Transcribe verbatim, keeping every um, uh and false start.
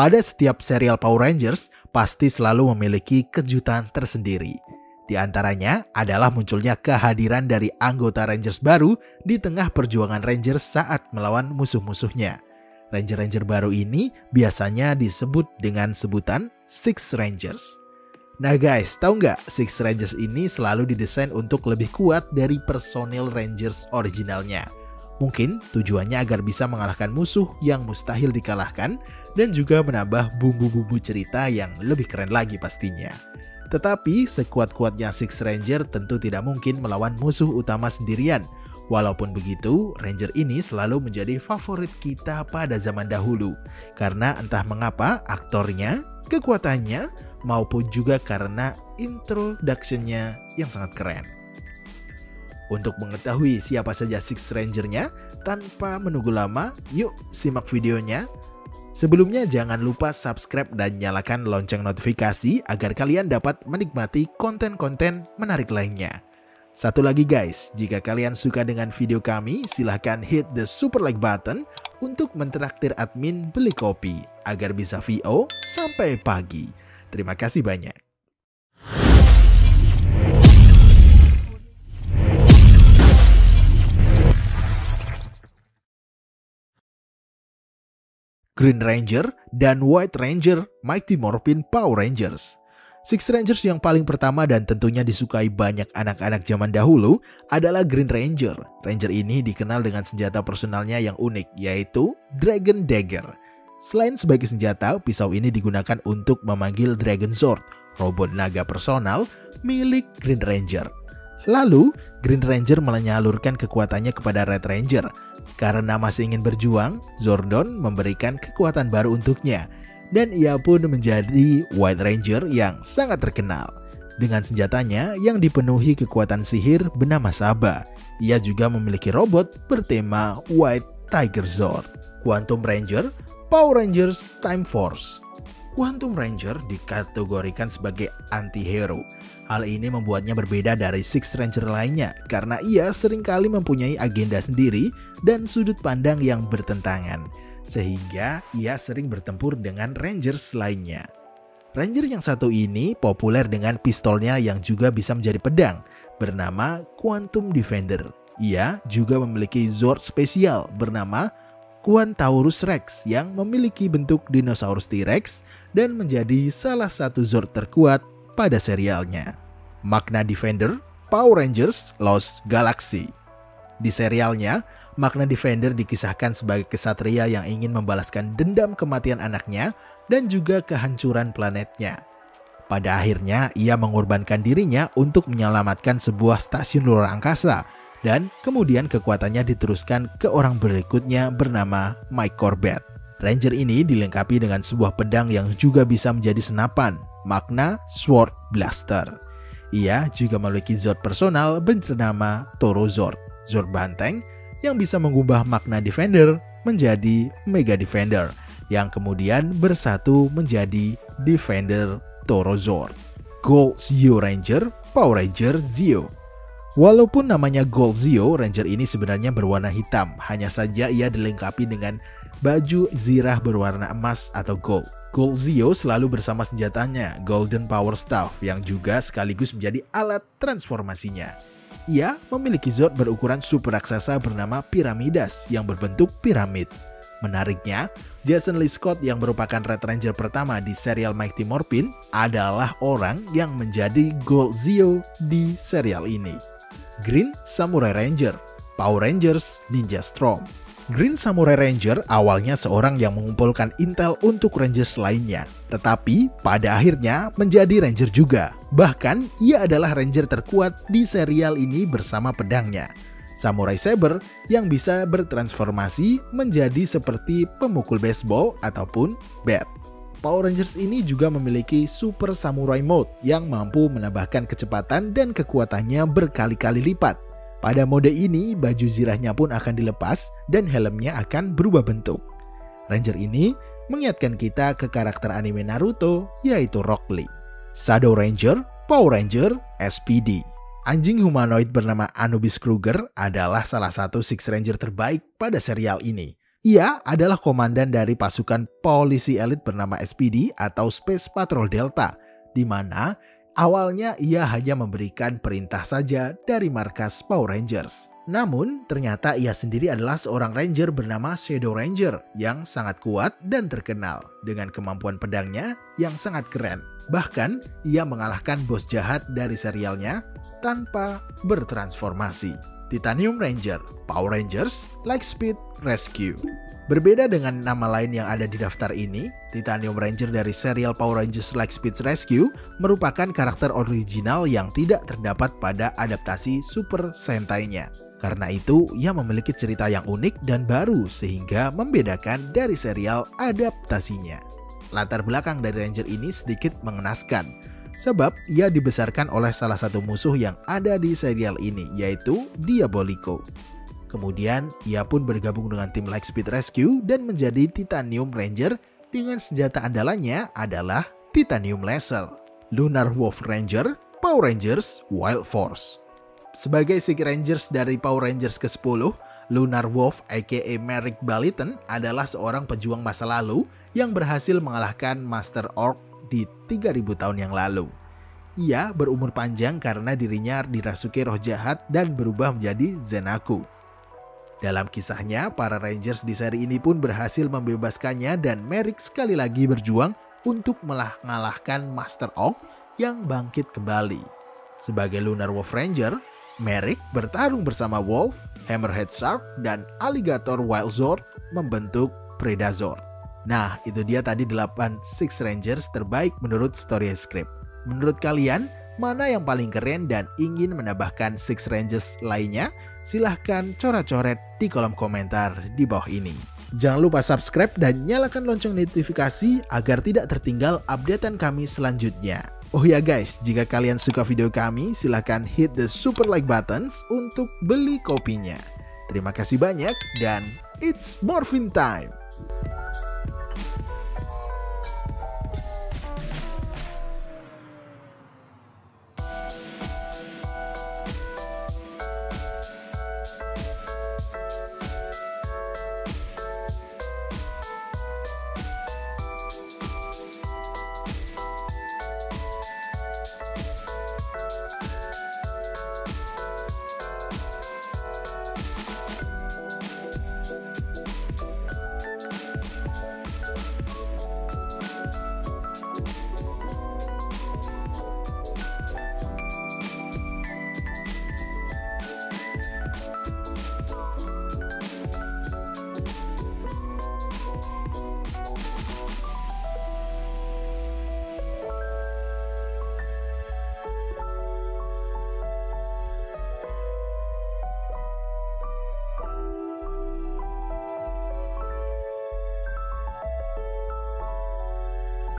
Pada setiap serial Power Rangers, pasti selalu memiliki kejutan tersendiri. Di antaranya adalah munculnya kehadiran dari anggota Rangers baru di tengah perjuangan Rangers saat melawan musuh-musuhnya. Ranger-Ranger baru ini biasanya disebut dengan sebutan Sixth Rangers. Nah guys, tahu nggak Sixth Rangers ini selalu didesain untuk lebih kuat dari personil Rangers originalnya. Mungkin tujuannya agar bisa mengalahkan musuh yang mustahil dikalahkan dan juga menambah bumbu-bumbu cerita yang lebih keren lagi pastinya. Tetapi sekuat-kuatnya Sixth Ranger tentu tidak mungkin melawan musuh utama sendirian. Walaupun begitu, Ranger ini selalu menjadi favorit kita pada zaman dahulu. Karena entah mengapa aktornya, kekuatannya, maupun juga karena introduction-nya yang sangat keren. Untuk mengetahui siapa saja Sixth Ranger-nya, tanpa menunggu lama, yuk simak videonya. Sebelumnya jangan lupa subscribe dan nyalakan lonceng notifikasi agar kalian dapat menikmati konten-konten menarik lainnya. Satu lagi guys, jika kalian suka dengan video kami, silahkan hit the super like button untuk mentraktir admin beli kopi agar bisa V O sampai pagi. Terima kasih banyak. Green Ranger dan White Ranger Mighty Morphin Power Rangers. Sixth Rangers yang paling pertama dan tentunya disukai banyak anak-anak zaman dahulu adalah Green Ranger. Ranger ini dikenal dengan senjata personalnya yang unik, yaitu Dragon Dagger. Selain sebagai senjata, pisau ini digunakan untuk memanggil Dragon Sword, robot naga personal milik Green Ranger. Lalu, Green Ranger menyalurkan kekuatannya kepada Red Ranger. Karena masih ingin berjuang, Zordon memberikan kekuatan baru untuknya. Dan ia pun menjadi White Ranger yang sangat terkenal. Dengan senjatanya yang dipenuhi kekuatan sihir bernama Saba. Ia juga memiliki robot bertema White Tiger Zord. Quantum Ranger, Power Rangers Time Force. Quantum Ranger dikategorikan sebagai anti-hero. Hal ini membuatnya berbeda dari Sixth Ranger lainnya karena ia seringkali mempunyai agenda sendiri dan sudut pandang yang bertentangan. Sehingga ia sering bertempur dengan Rangers lainnya. Ranger yang satu ini populer dengan pistolnya yang juga bisa menjadi pedang bernama Quantum Defender. Ia juga memiliki Zord spesial bernama Quantaurus Rex yang memiliki bentuk dinosaurus T-Rex dan menjadi salah satu Zord terkuat pada serialnya. Magna Defender, Power Rangers Lost Galaxy. Di serialnya, Magna Defender dikisahkan sebagai kesatria yang ingin membalaskan dendam kematian anaknya dan juga kehancuran planetnya. Pada akhirnya, ia mengorbankan dirinya untuk menyelamatkan sebuah stasiun luar angkasa. Dan kemudian kekuatannya diteruskan ke orang berikutnya bernama Mike Corbett. Ranger ini dilengkapi dengan sebuah pedang yang juga bisa menjadi senapan, Magna Sword Blaster. Ia juga memiliki Zord personal bernama Toro Zord, Zord banteng yang bisa mengubah Magna Defender menjadi Mega Defender, yang kemudian bersatu menjadi Defender Toro Zord. Gold Zeo Ranger, Power Ranger Zeo. Walaupun namanya Gold Zeo, Ranger ini sebenarnya berwarna hitam. Hanya saja ia dilengkapi dengan baju zirah berwarna emas atau gold. Gold Zeo selalu bersama senjatanya, Golden Power Staff, yang juga sekaligus menjadi alat transformasinya. Ia memiliki Zord berukuran super raksasa bernama Piramidas yang berbentuk piramid. Menariknya, Jason Lee Scott yang merupakan Red Ranger pertama di serial Mighty Morphin adalah orang yang menjadi Gold Zeo di serial ini. Green Samurai Ranger, Power Rangers Ninja Storm. Green Samurai Ranger awalnya seorang yang mengumpulkan intel untuk Rangers lainnya, tetapi pada akhirnya menjadi Ranger juga. Bahkan ia adalah Ranger terkuat di serial ini bersama pedangnya, Samurai Saber, yang bisa bertransformasi menjadi seperti pemukul baseball ataupun bat. Power Rangers ini juga memiliki Super Samurai Mode yang mampu menambahkan kecepatan dan kekuatannya berkali-kali lipat. Pada mode ini, baju zirahnya pun akan dilepas dan helmnya akan berubah bentuk. Ranger ini mengingatkan kita ke karakter anime Naruto, yaitu Rock Lee. Shadow Ranger, Power Ranger S P D. Anjing humanoid bernama Anubis Kruger adalah salah satu Sixth Ranger terbaik pada serial ini. Ia adalah komandan dari pasukan polisi elit bernama S P D atau Space Patrol Delta, di mana awalnya ia hanya memberikan perintah saja dari markas Power Rangers. Namun, ternyata ia sendiri adalah seorang ranger bernama Shadow Ranger yang sangat kuat dan terkenal dengan kemampuan pedangnya yang sangat keren. Bahkan, ia mengalahkan bos jahat dari serialnya tanpa bertransformasi. Titanium Ranger, Power Rangers Lightspeed Rescue. Berbeda dengan nama lain yang ada di daftar ini, Titanium Ranger dari serial Power Rangers Lightspeed Rescue merupakan karakter original yang tidak terdapat pada adaptasi Super Sentai-nya. Karena itu, ia memiliki cerita yang unik dan baru sehingga membedakan dari serial adaptasinya. Latar belakang dari Ranger ini sedikit mengenaskan. Sebab ia dibesarkan oleh salah satu musuh yang ada di serial ini, yaitu Diabolico. Kemudian ia pun bergabung dengan tim Lightspeed Rescue dan menjadi Titanium Ranger dengan senjata andalannya adalah Titanium Laser. Lunar Wolf Ranger, Power Rangers Wild Force. Sebagai Sixth Rangers dari Power Rangers ke sepuluh, Lunar Wolf aka Merrick Baliton adalah seorang pejuang masa lalu yang berhasil mengalahkan Master Org di tiga ribu tahun yang lalu. Ia berumur panjang karena dirinya dirasuki roh jahat dan berubah menjadi Zenaku. Dalam kisahnya, para Rangers di seri ini pun berhasil membebaskannya dan Merrick sekali lagi berjuang untuk mengalahkan Master Orc yang bangkit kembali. Sebagai Lunar Wolf Ranger, Merrick bertarung bersama Wolf, Hammerhead Shark, dan Alligator Wild Zord membentuk Predazord. Nah, itu dia tadi delapan Sixth Rangers terbaik menurut story script. Menurut kalian, mana yang paling keren dan ingin menambahkan Sixth Rangers lainnya? Silahkan coret-coret di kolom komentar di bawah ini. Jangan lupa subscribe dan nyalakan lonceng notifikasi agar tidak tertinggal updatean kami selanjutnya. Oh ya guys, jika kalian suka video kami, silahkan hit the super like buttons untuk beli kopinya. Terima kasih banyak dan it's Morphin Time!